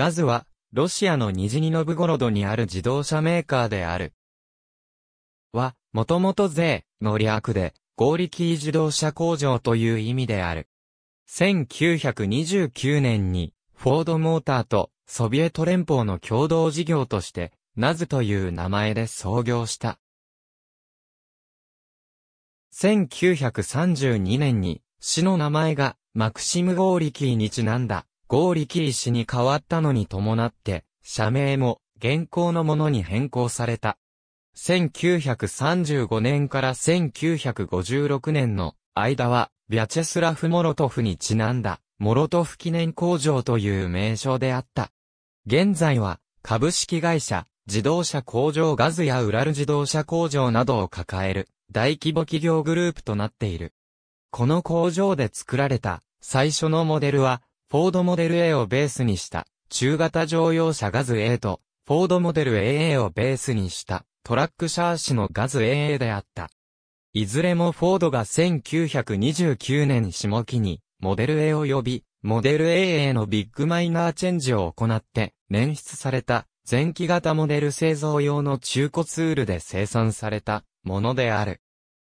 GAZは、ロシアのニジニノブゴロドにある自動車メーカーである。は、もともと税の略で、ゴーリキー自動車工場という意味である。1929年に、フォードモーターとソビエト連邦の共同事業として、NNAZという名前で創業した。1932年に、市の名前が、マクシム・ゴーリキーにちなんだ、ゴーリキー市に変わったのに伴って、社名も、現行のものに変更された。1935年から1956年の間は、ヴィャチェスラフ・モロトフにちなんだ、モロトフ記念工場という名称であった。現在は、株式会社、自動車工場GAZやウラル自動車工場などを抱える、大規模企業グループとなっている。この工場で作られた、最初のモデルは、フォードモデル A をベースにした、中型乗用車GAZ A と、フォードモデル AA をベースにした、トラックシャーシのGAZ AA であった。いずれもフォードが1929年下期に、モデル A 及び、モデル AA のビッグマイナーチェンジを行って、捻出された、前期型モデル製造用の中古ツールで生産された、ものである。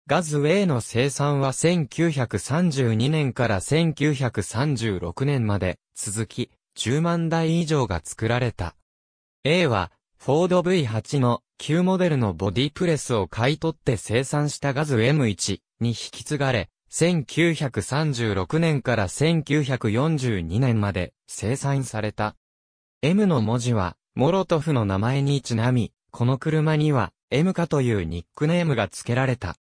GAZ A の生産は1932年から1936年まで続き、10万台以上が作られた。A は、フォード V8 の旧モデルのボディプレスを買い取って生産したGAZ M1 に引き継がれ、1936年から1942年まで生産された。M の文字は、モロトフの名前にちなみ、この車には、M カというニックネームが付けられた。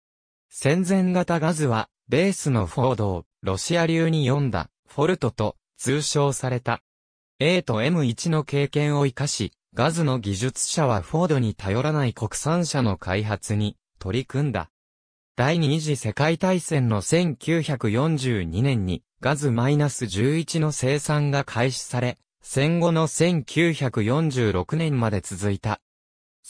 戦前型GAZは、ベースのフォードを、ロシア流に読んだ、フォルトと、通称された。A と M1 の経験を生かし、GAZの技術者はフォードに頼らない国産車の開発に、取り組んだ。第二次世界大戦の1942年に、GAZ-11 の生産が開始され、戦後の1946年まで続いた。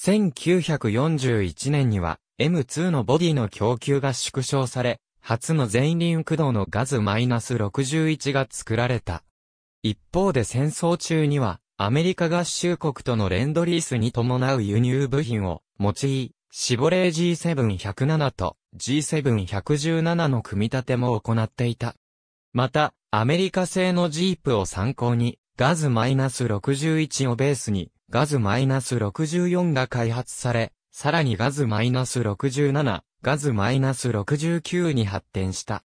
1941年には、M2 のボディの供給が縮小され、初の前輪駆動のGAZ-61 が作られた。一方で戦争中には、アメリカ合衆国とのレンドリースに伴う輸入部品を用い、シボレー G7107 と G7117 の組み立ても行っていた。また、アメリカ製のジープを参考に、GAZ-61 をベースに、GAZ-64 が開発され、さらにGAZ-67、GAZ-69 に発展した。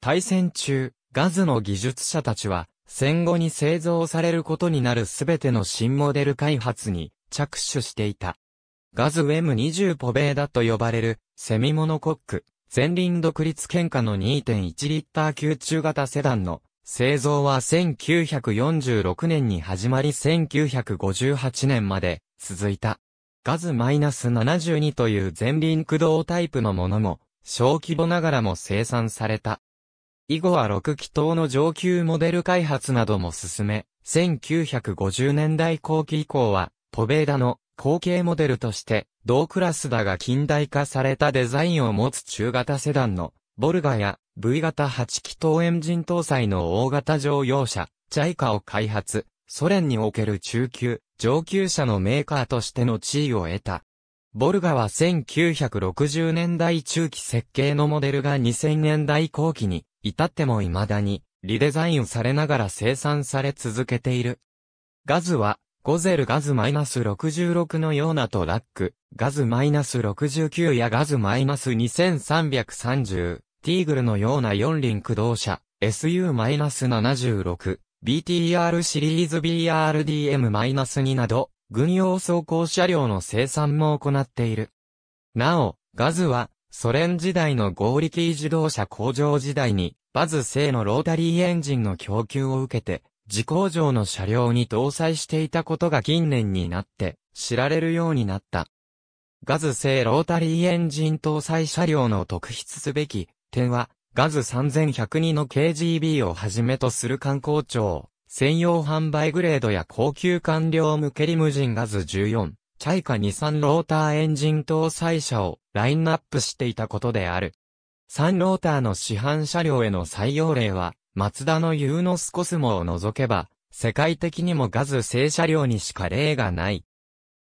大戦中、GAZの技術者たちは、戦後に製造されることになるすべての新モデル開発に着手していた。GAZ M20 ポベーダと呼ばれる、セミモノコック、前輪独立懸架の 2.1 リッター級中型セダンの製造は1946年に始まり1958年まで続いた。GAZ-72 という前輪駆動タイプのものも、小規模ながらも生産された。以後は6気筒の上級モデル開発なども進め、1950年代後期以降は、ポベーダの後継モデルとして、同クラスだが近代化されたデザインを持つ中型セダンの、ボルガや V 型8気筒エンジン搭載の大型乗用車、チャイカを開発。ソ連における中級、上級車のメーカーとしての地位を得た。ボルガは1960年代中期設計のモデルが2000年代後期に至っても未だにリデザインされながら生産され続けている。GAZは、ゴゼルGAZ-66 のようなトラック、GAZ-69 やGAZ-2330、ティーグルのような4輪駆動車、SU-76、BTR シリーズ BRDM-2 など、軍用装甲車両の生産も行っている。なお、GAZは、ソ連時代のゴーリキー自動車工場時代に、BRDM-2製のロータリーエンジンの供給を受けて、自工場の車両に搭載していたことが近年になって、知られるようになった。GAZ製ロータリーエンジン搭載車両の特筆すべき点は、GAZ3102 の KGB をはじめとする官公庁、専用販売グレードや高級官僚向けリムジンGAZ14、チャイカ23ローターエンジン搭載車をラインナップしていたことである。3ローターの市販車両への採用例は、マツダのユーノスコスモを除けば、世界的にもGAZ製車両にしか例がない。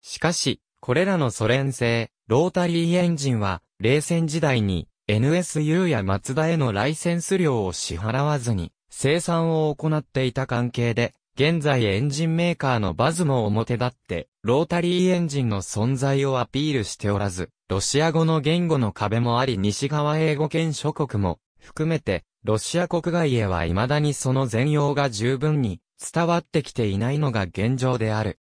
しかし、これらのソ連製、ロータリーエンジンは、冷戦時代に NSU やマツダへのライセンス料を支払わずに、生産を行っていた関係で、現在エンジンメーカーのBRDM-2も表立って、ロータリーエンジンの存在をアピールしておらず、ロシア語の言語の壁もあり西側英語圏諸国も含めて、ロシア国外へは未だにその全容が十分に伝わってきていないのが現状である。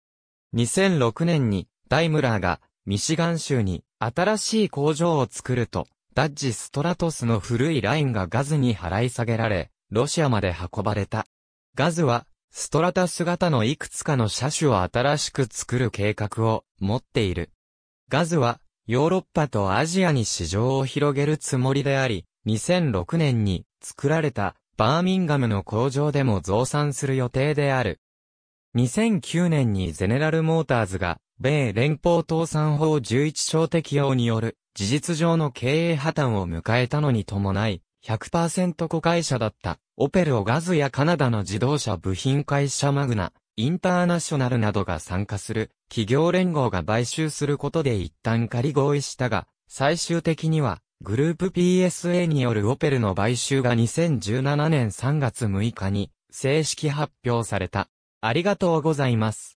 2006年にダイムラーがミシガン州に新しい工場を作ると、ダッジストラトスの古いラインがGAZに払い下げられ、ロシアまで運ばれた。GAZはストラタス型のいくつかの車種を新しく作る計画を持っている。GAZはヨーロッパとアジアに市場を広げるつもりであり、2006年に作られたバーミンガムの工場でも増産する予定である。2009年にゼネラルモーターズが米連邦倒産法11条適用による事実上の経営破綻を迎えたのに伴い、100% 子会社だった、オペルをGAZやカナダの自動車部品会社マグナ、インターナショナルなどが参加する、企業連合が買収することで一旦仮合意したが、最終的には、グループ PSA によるオペルの買収が2017年3月6日に、正式発表された。ありがとうございます。